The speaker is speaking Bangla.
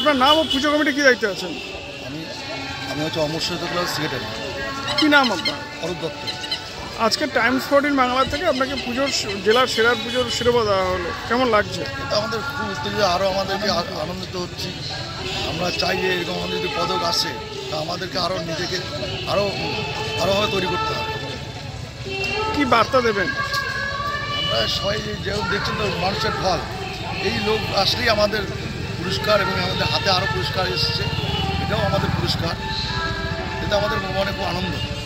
আপনার নাম ও পুজো কমিটি কী দায়িত্বে আছেন? আমি হচ্ছে অমর সৈকত সেক্রেটারি। কী নাম আপনার? অরূপ দত্ত। আজকে Times 14 বাংলা থেকে আপনাকে পুজোর জেলার সেরা পুজোর শিরোপা দেওয়া হলো, কেমন লাগছে? আমাদের খুব উত্তেজিত, আরও আমাদেরকে আনন্দিত হচ্ছি। আমরা চাই যে এরকম আমাদের যদি পদক আসে তা আমাদেরকে আরও নিজেকে আরও ভালোভাবে তৈরি করতে হবে। কী বার্তা দেবেন? আমরা সবাই যেরকম দেখছেন তো মানুষের ফল, এই লোক আসলেই আমাদের পুরস্কার, এবং আমাদের হাতে আরও পুরস্কার এসেছে, এটাও আমাদের পুরস্কার, এটা আমাদের মনে খুব আনন্দ।